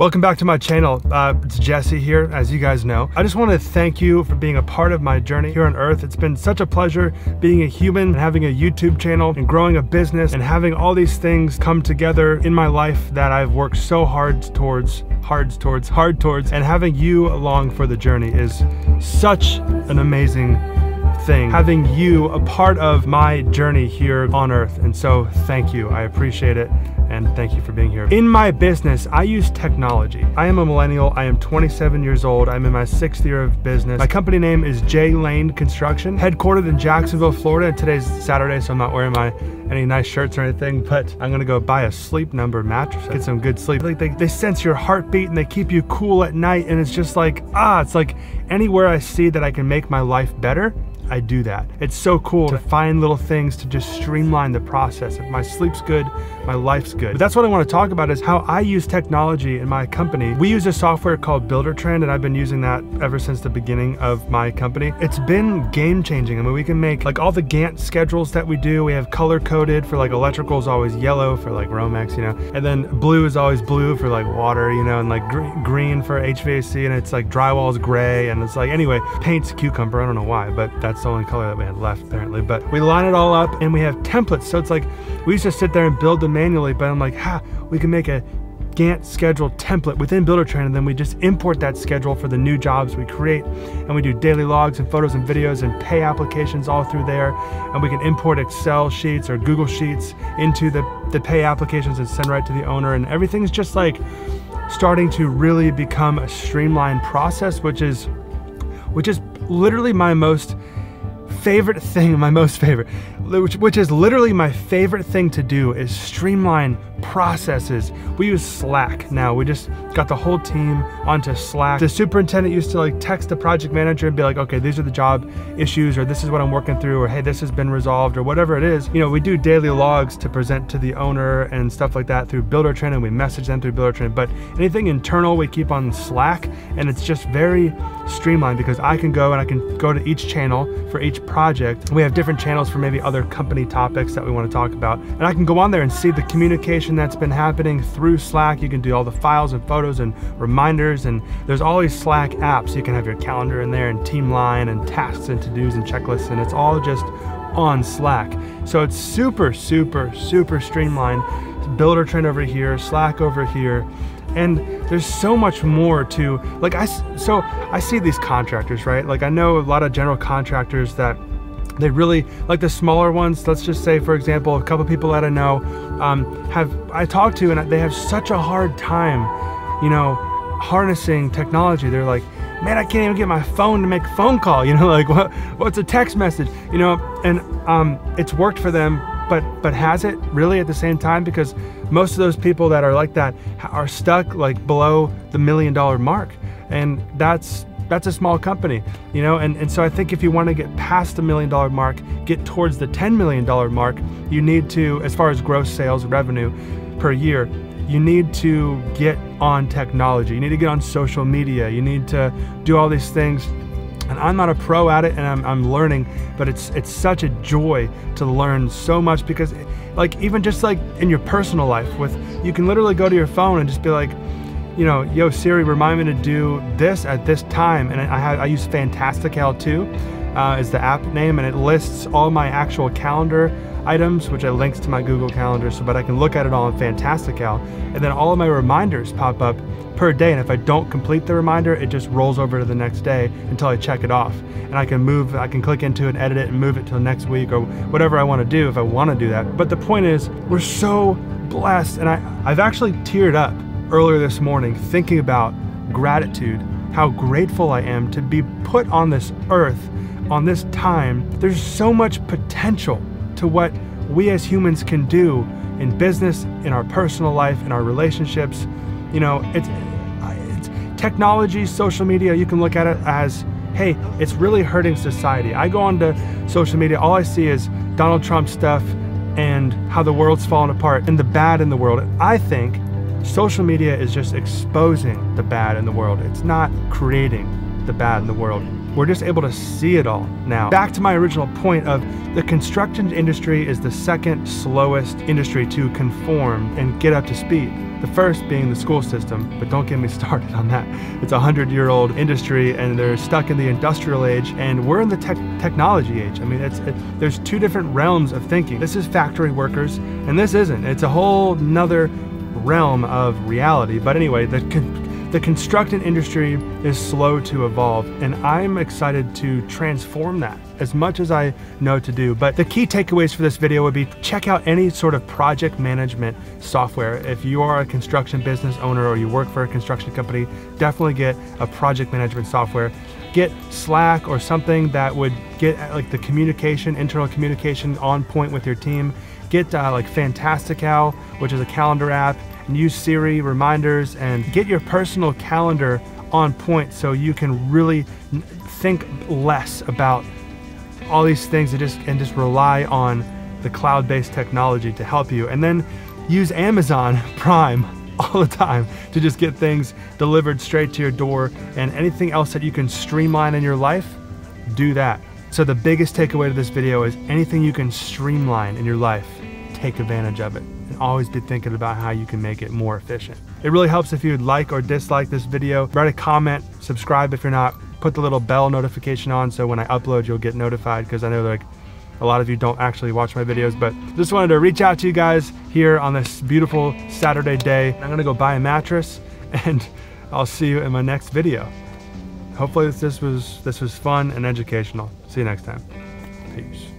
Welcome back to my channel. It's Jesse here, as you guys know. I just want to thank you for being a part of my journey here on Earth. It's been such a pleasure being a human and having a YouTube channel and growing a business and having all these things come together in my life that I've worked so hard towards, and having you along for the journey is such an amazing thing, having you a part of my journey here on Earth. And so thank you, I appreciate it, and thank you for being here. In my business, I use technology. I am a millennial, I am 27 years old, I'm in my 6th year of business. My company name is J-Lane Construction, headquartered in Jacksonville, Florida. And today's Saturday, so I'm not wearing any nice shirts or anything, but I'm gonna go buy a Sleep Number mattress, get some good sleep. Like they sense your heartbeat and they keep you cool at night, and it's just like, it's like anywhere I see that I can make my life better, I do that. It's so cool to find little things to just streamline the process. If my sleep's good, my life's good. But that's what I want to talk about, is how I use technology in my company. We use a software called Buildertrend, and I've been using that ever since the beginning of my company. It's been game changing. I mean, we can make like all the Gantt schedules that we do. We have color coded for like electrical is always yellow for like Romex, you know, and then blue is always blue for like water, you know, and like green for HVAC, and it's like drywall's gray, and it's like, anyway, paint's cucumber. I don't know why, but that's the only color that we had left apparently. But we line it all up and we have templates, so it's like we used to sit there and build them manually, but I'm like, we can make a Gantt schedule template within Buildertrend, and then we just import that schedule for the new jobs we create, and we do daily logs and photos and videos and pay applications all through there, and we can import Excel sheets or Google Sheets into the pay applications and send right to the owner, and everything's just like starting to really become a streamlined process, which is literally my most favorite thing, which is literally my favorite thing to do, is streamline processes. We use Slack now. We just got the whole team onto Slack. The superintendent used to like text the project manager and be like, okay, these are the job issues, or this is what I'm working through, or hey, this has been resolved, or whatever it is. You know, we do daily logs to present to the owner and stuff like that through Buildertrend, and we message them through Buildertrend, but anything internal we keep on Slack, and it's just very streamlined because I can go and I can go to each channel for each project. We have different channels for maybe other company topics that we want to talk about, and I can go on there and see the communication that's been happening through Slack. You can do all the files and photos and reminders, and there's all these Slack apps. You can have your calendar in there and Teamline and tasks and to-dos and checklists, and it's all just on Slack. So it's super, super, super streamlined. Buildertrend over here, Slack over here, and there's so much more to, like, I see these contractors, right? Like I know a lot of general contractors that they really, like the smaller ones, let's just say, for example, a couple people that I know I talked to, and they have such a hard time, you know, harnessing technology. They're like, man, I can't even get my phone to make a phone call, you know, like what's a text message, you know, and it's worked for them, but has it really at the same time? Because most of those people that are like that are stuck like below the $1 million mark, and that's a small company, you know? And so I think if you want to get past the $1 million mark, get towards the $10 million mark, you need to, as far as gross sales revenue per year, you need to get on technology. You need to get on social media. You need to do all these things. And I'm not a pro at it, and I'm learning, but it's such a joy to learn so much, because like, even just like in your personal life, with, you can literally go to your phone and just be like, you know, yo Siri, remind me to do this at this time. And I use Fantastical too, is the app name, and it lists all my actual calendar items, which I links to my Google Calendar, so but I can look at it all in Fantastical, and then all of my reminders pop up per day, and if I don't complete the reminder, it just rolls over to the next day until I check it off, and I can click into it, edit it, and move it till next week, or whatever I want to do if I want to do that. But the point is, we're so blessed, and I've actually teared up earlier this morning thinking about gratitude, how grateful I am to be put on this earth, on this time. There's so much potential to what we as humans can do in business, in our personal life, in our relationships. You know, it's technology, social media, you can look at it as, hey, it's really hurting society. I go onto social media, all I see is Donald Trump stuff and how the world's falling apart and the bad in the world. I think social media is just exposing the bad in the world. It's not creating the bad in the world. We're just able to see it all now. Back to my original point of the construction industry is the second slowest industry to conform and get up to speed. The first being the school system, but don't get me started on that. It's a 100-year-old industry and they're stuck in the industrial age and we're in the technology age. I mean, there's two different realms of thinking. This is factory workers and this isn't. It's a whole nother realm of reality. But anyway, the construction industry is slow to evolve, and I'm excited to transform that as much as I know to do. But the key takeaways for this video would be check out any sort of project management software. If you are a construction business owner or you work for a construction company, definitely get a project management software. Get Slack or something that would get like the communication, internal communication on point with your team. Get like Fantastical, which is a calendar app. Use Siri, reminders, and get your personal calendar on point so you can really think less about all these things and just rely on the cloud-based technology to help you. And then use Amazon Prime all the time to just get things delivered straight to your door, and anything else that you can streamline in your life, do that. So the biggest takeaway to this video is anything you can streamline in your life, take advantage of it. Always be thinking about how you can make it more efficient. It really helps if you like or dislike this video. Write a comment, subscribe if you're not, put the little bell notification on so when I upload you'll get notified, because I know like a lot of you don't actually watch my videos, but just wanted to reach out to you guys here on this beautiful Saturday day. I'm gonna go buy a mattress and I'll see you in my next video. Hopefully this was fun and educational. See you next time. Peace.